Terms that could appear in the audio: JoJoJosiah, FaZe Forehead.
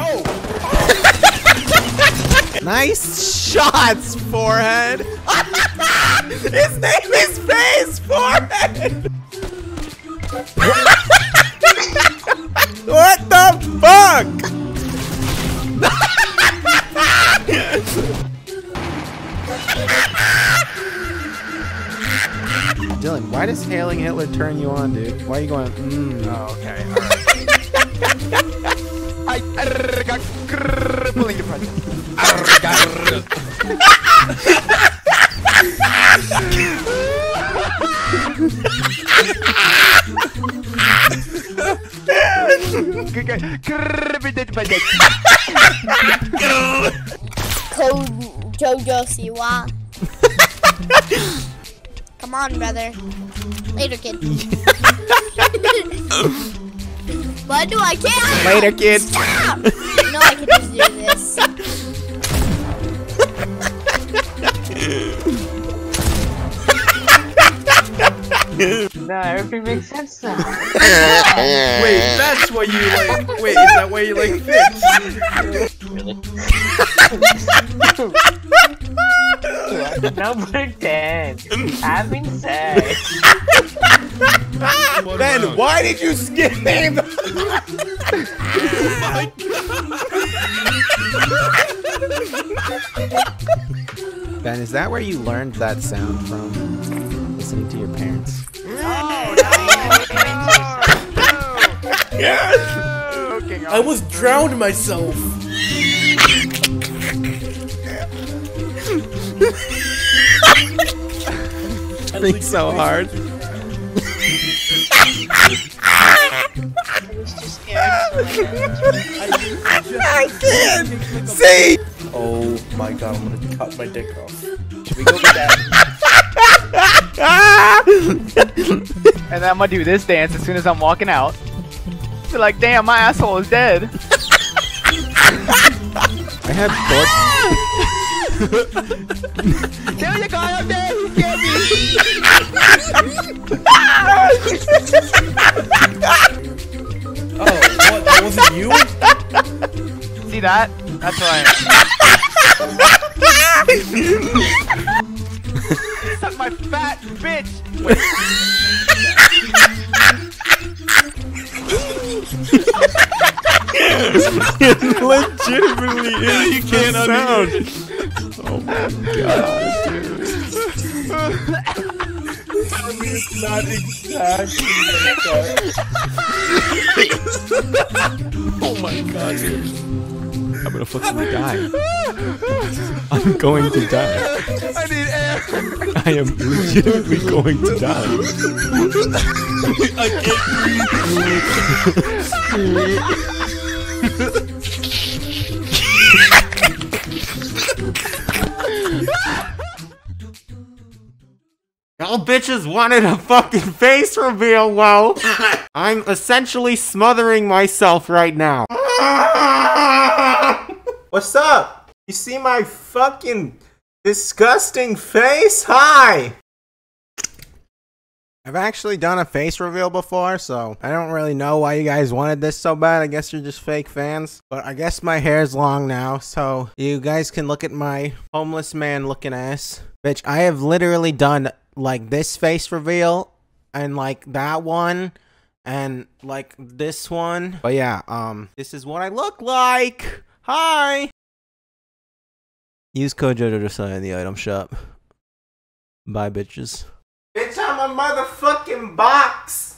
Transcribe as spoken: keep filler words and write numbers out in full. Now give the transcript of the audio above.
Oh! Nice shots, Forehead. His name is FaZe Forehead. What the fuck? Dylan, why does hailing Hitler turn you on, dude? Why are you going, mmm? Oh, okay, all right. I, I got crippling depression. I got JoJoJosiah. Come on, brother. Later, kid. Why do I can't? Later, kid. Stop! You know I can just do this. Nah, everything makes sense now. Wait, that's why you like. Wait, is that why you like this? Really? Number ten. Having sex. Ben, why did you skip him? Oh my God. Ben, is that where you learned that sound from? Listening to your parents. No, no, no. Yes. Okay, I was drowned myself. I think so hard. I was too scared. I can't see. Oh my God! I'm gonna cut my dick off. Should we go with that? And then I'm gonna do this dance as soon as I'm walking out. Be like, damn, my asshole is dead. I have thoughts. There you go, I'm dead, you get me! Oh, what, that wasn't you? See that? That's right. Suck my fat bitch! Wait. Legitimately is you can't sound. Oh my God, dude. I mean, not exactly like that. Oh my God, dude. I'm gonna fucking die. I'm going to die. I need air. I am legitimately going to die. I can't breathe. Y'all bitches wanted a fucking face reveal, well, I'm essentially smothering myself right now. What's up? You see my fucking disgusting face? Hi! I've actually done a face reveal before, so I don't really know why you guys wanted this so bad. I guess you're just fake fans. But I guess my hair's long now, so you guys can look at my homeless man looking ass. Bitch, I have literally done like this face reveal and like that one and like this one. But yeah, um, this is what I look like. Hi! Use code JoJoJosiah in the item shop. Bye, bitches. Bitch, I'm a motherfucking box!